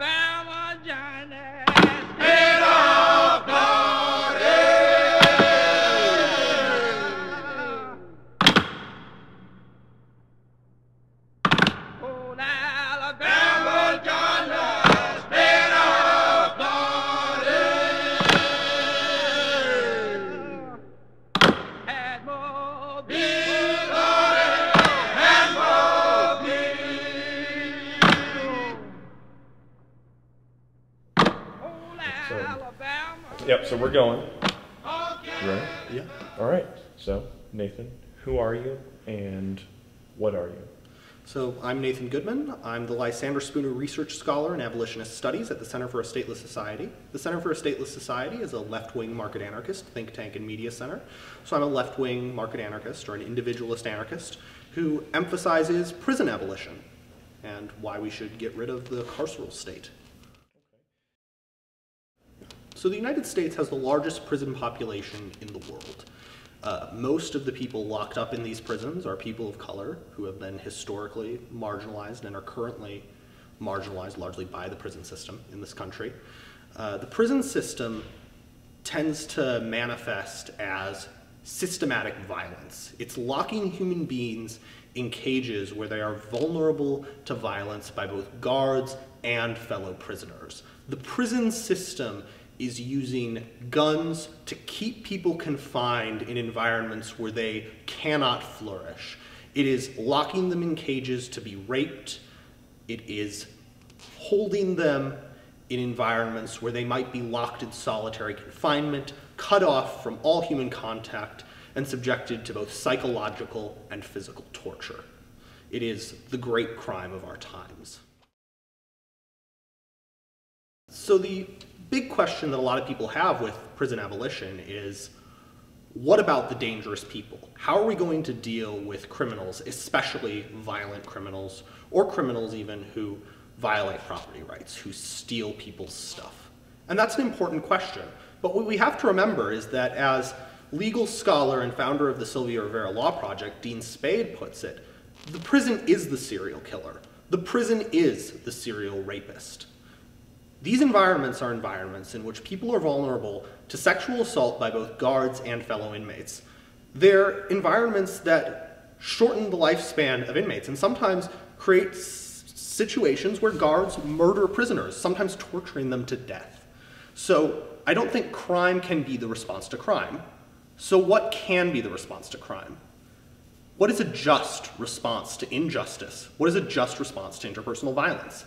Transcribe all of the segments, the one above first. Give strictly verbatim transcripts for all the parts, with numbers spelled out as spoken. Alabama Johnny. It all party. Old Alabama Johnny. It all party. Had more beer. Yep, so we're going. Right? Yeah. All right. So, Nathan, who are you and what are you? So, I'm Nathan Goodman. I'm the Lysander Spooner Research Scholar in Abolitionist Studies at the Center for a Stateless Society. The Center for a Stateless Society is a left-wing market anarchist think tank and media center. So, I'm a left-wing market anarchist or an individualist anarchist who emphasizes prison abolition and why we should get rid of the carceral state. So the United States has the largest prison population in the world. Uh, most of the people locked up in these prisons are people of color who have been historically marginalized and are currently marginalized largely by the prison system in this country. Uh, the prison system tends to manifest as systematic violence. It's locking human beings in cages where they are vulnerable to violence by both guards and fellow prisoners. The prison system is using guns to keep people confined in environments where they cannot flourish. It is locking them in cages to be raped. It is holding them in environments where they might be locked in solitary confinement, cut off from all human contact, and subjected to both psychological and physical torture. It is the great crime of our times. So the big question that a lot of people have with prison abolition is, what about the dangerous people? How are we going to deal with criminals, especially violent criminals, or criminals even who violate property rights, who steal people's stuff? And that's an important question. But what we have to remember is that, as legal scholar and founder of the Sylvia Rivera Law Project, Dean Spade, puts it, the prison is the serial killer. The prison is the serial rapist. These environments are environments in which people are vulnerable to sexual assault by both guards and fellow inmates. They're environments that shorten the lifespan of inmates and sometimes create situations where guards murder prisoners, sometimes torturing them to death. So I don't think crime can be the response to crime. So what can be the response to crime? What is a just response to injustice? What is a just response to interpersonal violence?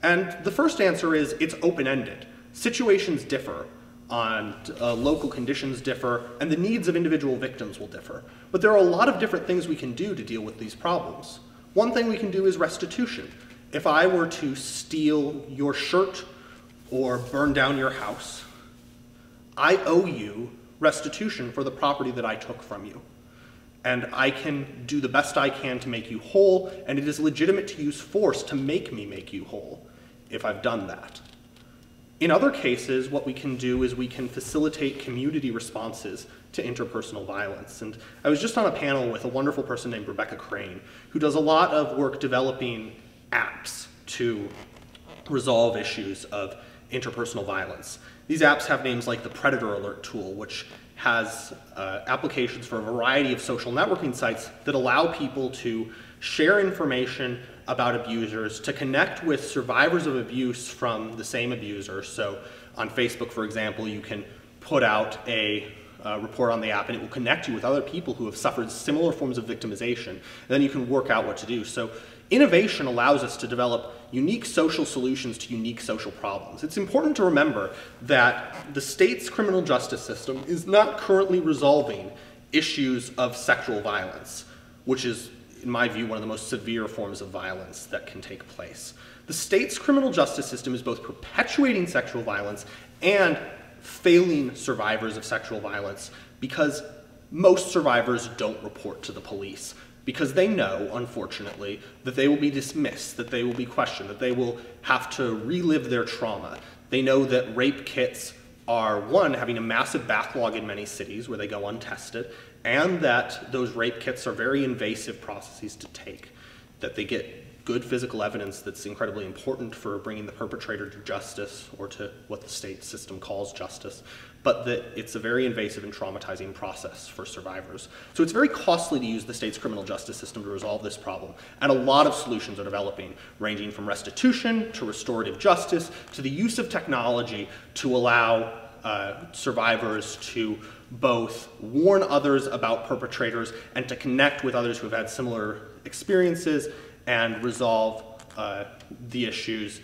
And the first answer is it's open-ended. Situations differ, on uh, local conditions differ, and the needs of individual victims will differ. But there are a lot of different things we can do to deal with these problems. One thing we can do is restitution. If I were to steal your shirt or burn down your house, I owe you restitution for the property that I took from you. And I can do the best I can to make you whole, and it is legitimate to use force to make me make you whole, if I've done that. In other cases, what we can do is we can facilitate community responses to interpersonal violence. And I was just on a panel with a wonderful person named Rebecca Crane, who does a lot of work developing apps to resolve issues of interpersonal violence. These apps have names like the Predator Alert tool, which has uh, applications for a variety of social networking sites that allow people to share information about abusers, to connect with survivors of abuse from the same abuser. So on Facebook, for example, you can put out a uh, report on the app and it will connect you with other people who have suffered similar forms of victimization. And then you can work out what to do. So innovation allows us to develop unique social solutions to unique social problems. It's important to remember that the state's criminal justice system is not currently resolving issues of sexual violence, which is, in my view, one of the most severe forms of violence that can take place. The state's criminal justice system is both perpetuating sexual violence and failing survivors of sexual violence, because most survivors don't report to the police. Because they know, unfortunately, that they will be dismissed, that they will be questioned, that they will have to relive their trauma. They know that rape kits are, one, having a massive backlog in many cities where they go untested, and that those rape kits are very invasive processes to take, that they get good physical evidence that's incredibly important for bringing the perpetrator to justice, or to what the state system calls justice, but that it's a very invasive and traumatizing process for survivors. So it's very costly to use the state's criminal justice system to resolve this problem, and a lot of solutions are developing, ranging from restitution to restorative justice to the use of technology to allow uh, survivors to both warn others about perpetrators and to connect with others who have had similar experiences and resolve uh, the issues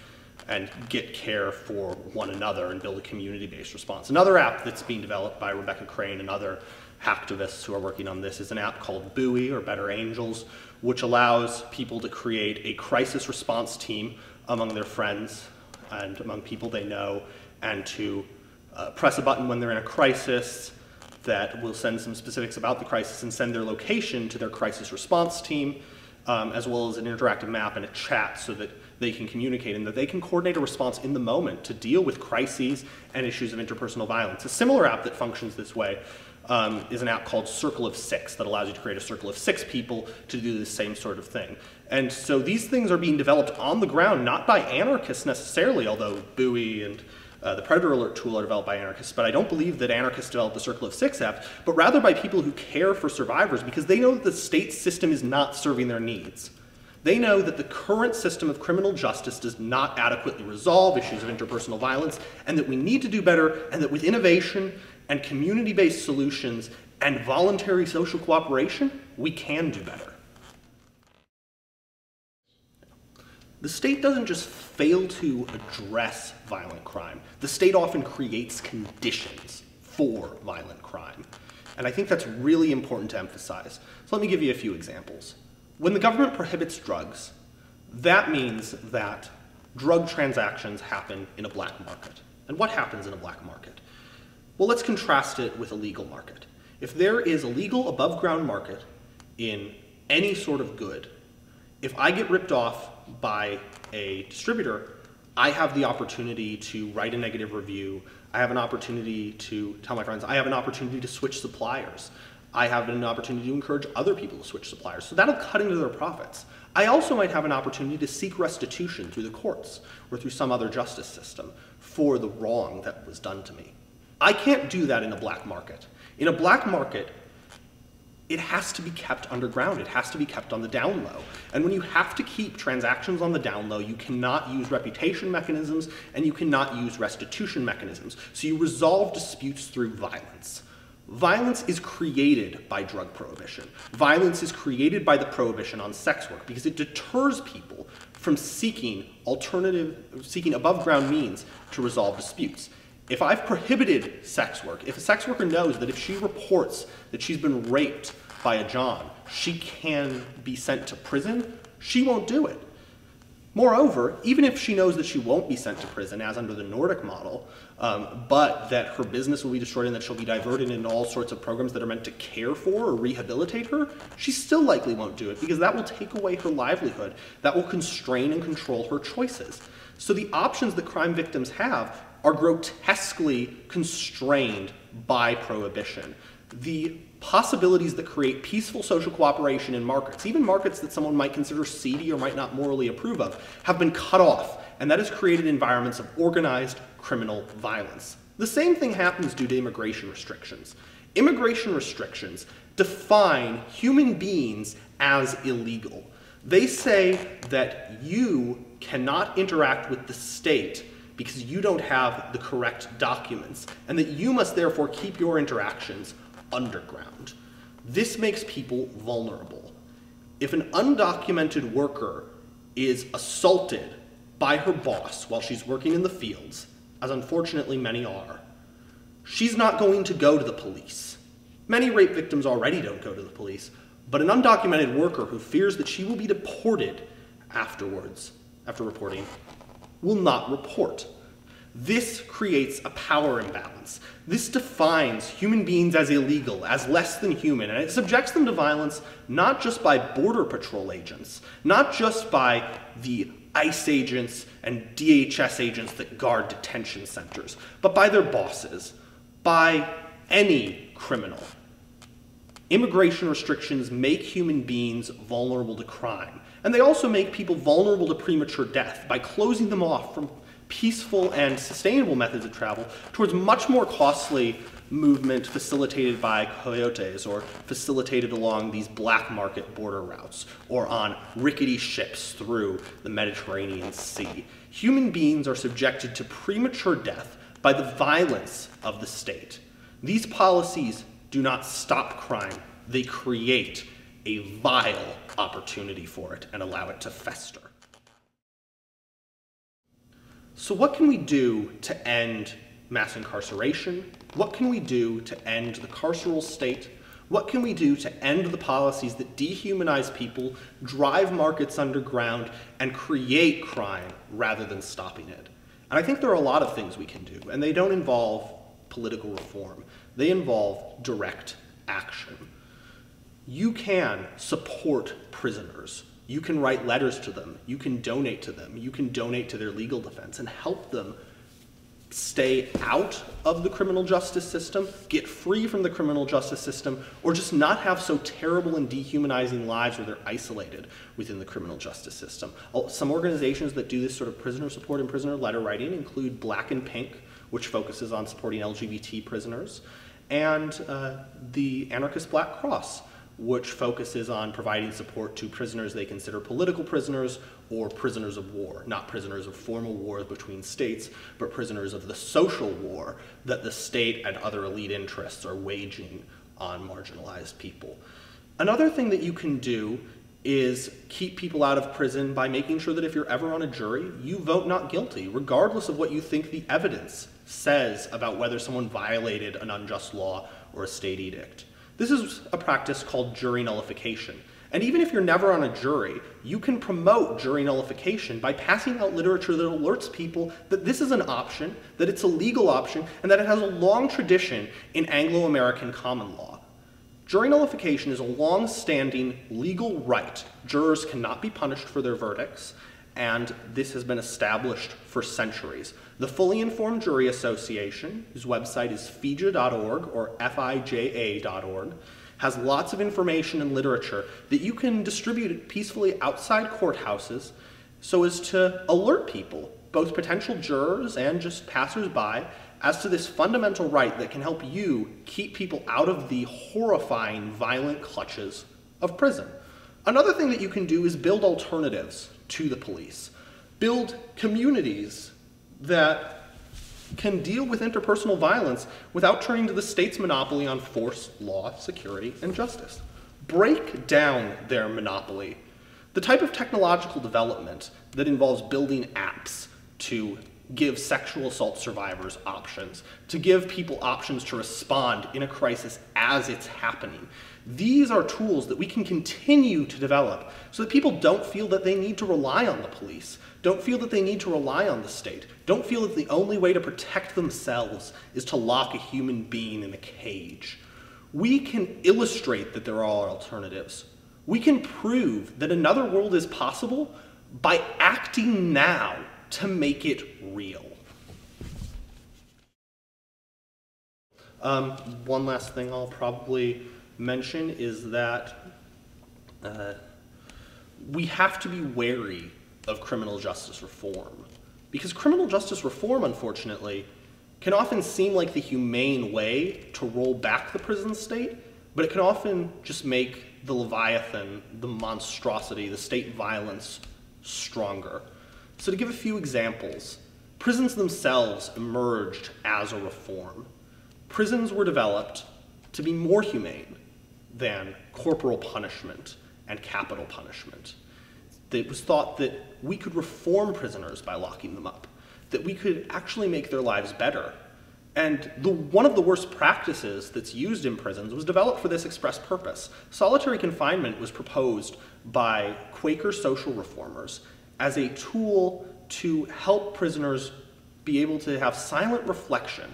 and get care for one another and build a community-based response. Another app that's being developed by Rebecca Crane and other hacktivists who are working on this is an app called Buoy, or Better Angels, which allows people to create a crisis response team among their friends and among people they know, and to uh, press a button when they're in a crisis that will send some specifics about the crisis and send their location to their crisis response team, um, as well as an interactive map and a chat so that they can communicate and that they can coordinate a response in the moment to deal with crises and issues of interpersonal violence. A similar app that functions this way um, is an app called Circle of Six that allows you to create a circle of six people to do the same sort of thing. And so these things are being developed on the ground, not by anarchists necessarily, although Buoy and Uh, the Predator Alert tool are developed by anarchists, but I don't believe that anarchists developed the Circle of Six app, but rather by people who care for survivors because they know that the state system is not serving their needs. They know that the current system of criminal justice does not adequately resolve issues of interpersonal violence, and that we need to do better, and that with innovation and community-based solutions and voluntary social cooperation, we can do better. The state doesn't just fail to address violent crime. The state often creates conditions for violent crime. And I think that's really important to emphasize. So let me give you a few examples. When the government prohibits drugs, that means that drug transactions happen in a black market. And what happens in a black market? Well, let's contrast it with a legal market. If there is a legal above-ground market in any sort of good, if I get ripped off by a distributor, I have the opportunity to write a negative review. I have an opportunity to tell my friends. I have an opportunity to switch suppliers. I have an opportunity to encourage other people to switch suppliers. So that'll cut into their profits. I also might have an opportunity to seek restitution through the courts or through some other justice system for the wrong that was done to me. I can't do that in a black market. In a black market, it has to be kept underground. It has to be kept on the down low. And when you have to keep transactions on the down low, you cannot use reputation mechanisms and you cannot use restitution mechanisms. So you resolve disputes through violence. Violence is created by drug prohibition. Violence is created by the prohibition on sex work because it deters people from seeking alternative, seeking above ground means to resolve disputes. If I've prohibited sex work, if a sex worker knows that if she reports that she's been raped by a John, she can be sent to prison, she won't do it. Moreover, even if she knows that she won't be sent to prison, as under the Nordic model, um, but that her business will be destroyed and that she'll be diverted into all sorts of programs that are meant to care for or rehabilitate her, she still likely won't do it because that will take away her livelihood. That will constrain and control her choices. So the options that crime victims have are grotesquely constrained by prohibition. The possibilities that create peaceful social cooperation in markets, even markets that someone might consider seedy or might not morally approve of, have been cut off, and that has created environments of organized criminal violence. The same thing happens due to immigration restrictions. Immigration restrictions define human beings as illegal. They say that you cannot interact with the state because you don't have the correct documents, and that you must therefore keep your interactions underground. This makes people vulnerable. If an undocumented worker is assaulted by her boss while she's working in the fields, as unfortunately many are, she's not going to go to the police. Many rape victims already don't go to the police, but an undocumented worker who fears that she will be deported afterwards, after reporting, will not report. This creates a power imbalance. This defines human beings as illegal, as less than human, and it subjects them to violence not just by Border Patrol agents, not just by the ICE agents and D H S agents that guard detention centers, but by their bosses, by any criminal. Immigration restrictions make human beings vulnerable to crime, And they also make people vulnerable to premature death by closing them off from peaceful and sustainable methods of travel towards much more costly movement facilitated by coyotes or facilitated along these black market border routes or on rickety ships through the Mediterranean Sea. Human beings are subjected to premature death by the violence of the state. These policies do not stop crime. They create a vile opportunity for it and allow it to fester. So what can we do to end mass incarceration? What can we do to end the carceral state? What can we do to end the policies that dehumanize people, drive markets underground, and create crime rather than stopping it? And I think there are a lot of things we can do, and they don't involve political reform. They involve direct action. You can support prisoners. You can write letters to them. You can donate to them. You can donate to their legal defense and help them stay out of the criminal justice system, get free from the criminal justice system, or just not have so terrible and dehumanizing lives where they're isolated within the criminal justice system. Some organizations that do this sort of prisoner support and prisoner letter writing include Black and Pink, which focuses on supporting L G B T prisoners, and uh, the Anarchist Black Cross, which focuses on providing support to prisoners they consider political prisoners or prisoners of war, not prisoners of formal wars between states, but prisoners of the social war that the state and other elite interests are waging on marginalized people. Another thing that you can do is keep people out of prison by making sure that if you're ever on a jury, you vote not guilty, regardless of what you think the evidence says about whether someone violated an unjust law or a state edict. This is a practice called jury nullification. And even if you're never on a jury, you can promote jury nullification by passing out literature that alerts people that this is an option, that it's a legal option, and that it has a long tradition in Anglo-American common law. Jury nullification is a long-standing legal right. Jurors cannot be punished for their verdicts, and this has been established for centuries. The Fully Informed Jury Association, whose website is fija dot org or F I J A dot org, has lots of information and literature that you can distribute peacefully outside courthouses so as to alert people, both potential jurors and just passersby, as to this fundamental right that can help you keep people out of the horrifying, violent clutches of prison. Another thing that you can do is build alternatives to the police. Build communities that can deal with interpersonal violence without turning to the state's monopoly on force, law, security, and justice. Break down their monopoly. The type of technological development that involves building apps to give sexual assault survivors options, to give people options to respond in a crisis as it's happening. These are tools that we can continue to develop so that people don't feel that they need to rely on the police, don't feel that they need to rely on the state, don't feel that the only way to protect themselves is to lock a human being in a cage. We can illustrate that there are alternatives. We can prove that another world is possible by acting now to make it real. Um, one last thing I'll probably mention is that uh, we have to be wary of criminal justice reform, because criminal justice reform, unfortunately, can often seem like the humane way to roll back the prison state, but it can often just make the Leviathan, the monstrosity, the state violence stronger. So to give a few examples, prisons themselves emerged as a reform. Prisons were developed to be more humane than corporal punishment and capital punishment. It was thought that we could reform prisoners by locking them up, that we could actually make their lives better. And the, one of the worst practices that's used in prisons was developed for this express purpose. Solitary confinement was proposed by Quaker social reformers as a tool to help prisoners be able to have silent reflection.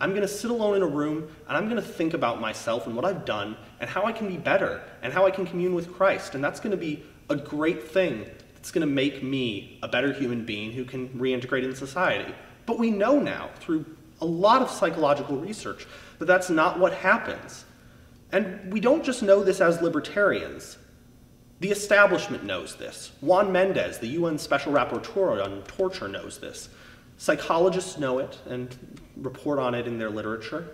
I'm gonna sit alone in a room and I'm gonna think about myself and what I've done and how I can be better and how I can commune with Christ. And that's gonna be a great thing that's gonna make me a better human being who can reintegrate in society. But we know now through a lot of psychological research that that's not what happens. And we don't just know this as libertarians. The establishment knows this. Juan Mendez, the U N Special Rapporteur on Torture, knows this. Psychologists know it and report on it in their literature.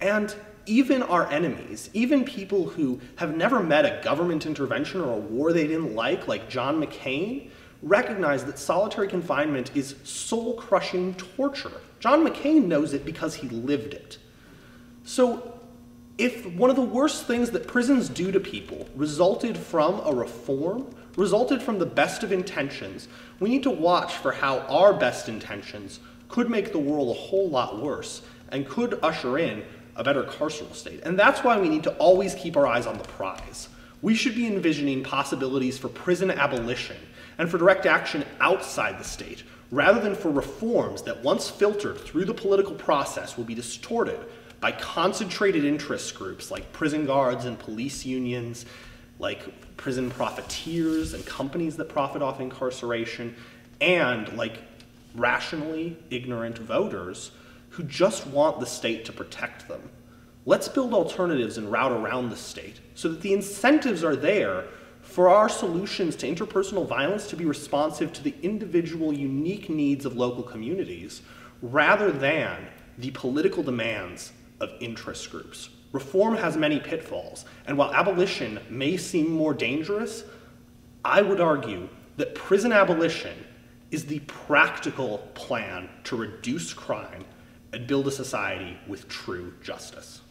And even our enemies, even people who have never met a government intervention or a war they didn't like, like John McCain, recognize that solitary confinement is soul-crushing torture. John McCain knows it because he lived it. So, if one of the worst things that prisons do to people resulted from a reform, resulted from the best of intentions, we need to watch for how our best intentions could make the world a whole lot worse and could usher in a better carceral state. And that's why we need to always keep our eyes on the prize. We should be envisioning possibilities for prison abolition and for direct action outside the state, rather than for reforms that once filtered through the political process will be distorted by concentrated interest groups like prison guards and police unions, like prison profiteers and companies that profit off incarceration, and like rationally ignorant voters who just want the state to protect them. Let's build alternatives and route around the state so that the incentives are there for our solutions to interpersonal violence to be responsive to the individual unique needs of local communities rather than the political demands of interest groups. Reform has many pitfalls, and while abolition may seem more dangerous, I would argue that prison abolition is the practical plan to reduce crime and build a society with true justice.